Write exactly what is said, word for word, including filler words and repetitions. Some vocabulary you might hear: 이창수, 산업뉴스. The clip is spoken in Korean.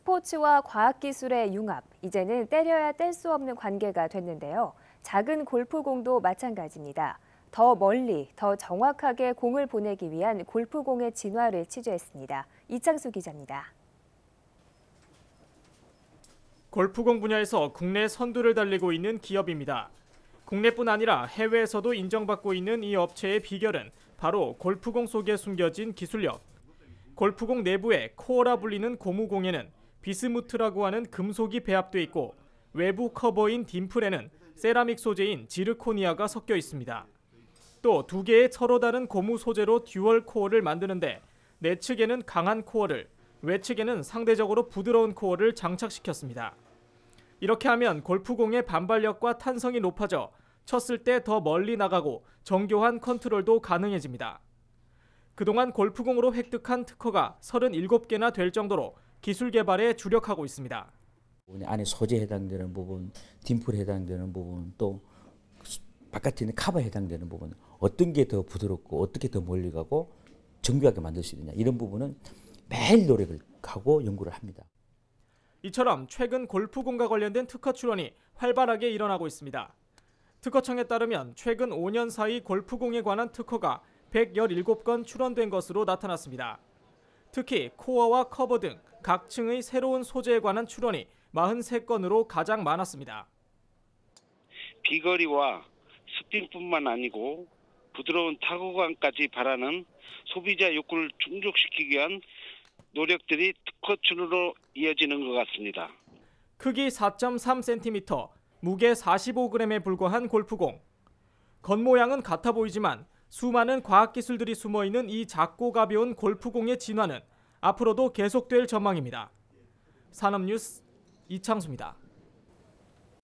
스포츠와 과학기술의 융합, 이제는 때려야 뗄 수 없는 관계가 됐는데요. 작은 골프공도 마찬가지입니다. 더 멀리, 더 정확하게 공을 보내기 위한 골프공의 진화를 취재했습니다. 이창수 기자입니다. 골프공 분야에서 국내 선두를 달리고 있는 기업입니다. 국내뿐 아니라 해외에서도 인정받고 있는 이 업체의 비결은 바로 골프공 속에 숨겨진 기술력. 골프공 내부에 코어라 불리는 고무공에는 비스무트라고 하는 금속이 배합돼 있고, 외부 커버인 딤플에는 세라믹 소재인 지르코니아가 섞여 있습니다. 또 두 개의 서로 다른 고무 소재로 듀얼 코어를 만드는데, 내측에는 강한 코어를, 외측에는 상대적으로 부드러운 코어를 장착시켰습니다. 이렇게 하면 골프공의 반발력과 탄성이 높아져 쳤을 때 더 멀리 나가고 정교한 컨트롤도 가능해집니다. 그동안 골프공으로 획득한 특허가 서른일곱 개나 될 정도로 기술 개발에 주력하고 있습니다. 안에 소재에 해당되는 부분, 딤플에 해당되는 부분, 또 바깥에 있는 카바에 해당되는 부분, 어떤 게 더 부드럽고 어떻게 더 멀리 가고 정교하게 만들 수 있느냐, 이런 부분은 매일 노력을 하고 연구를 합니다. 이처럼 최근 골프공과 관련된 특허 출원이 활발하게 일어나고 있습니다. 특허청에 따르면 최근 오 년 사이 골프공에 관한 특허가 백십칠 건 출원된 것으로 나타났습니다. 특히 코어와 커버 등 각 층의 새로운 소재에 관한 출원이 사십삼 건으로 가장 많았습니다. 비거리와 스핀뿐만 아니고 부드러운 타구감까지 바라는 소비자 욕구를 충족시키기 위한 노력들이 특허 출원으로 이어지는 것 같습니다. 크기 사 점 삼 센티미터, 무게 사십오 그램에 불과한 골프공. 겉모양은 같아 보이지만 수많은 과학기술들이 숨어있는 이 작고 가벼운 골프공의 진화는 앞으로도 계속될 전망입니다. 산업뉴스 이창수입니다.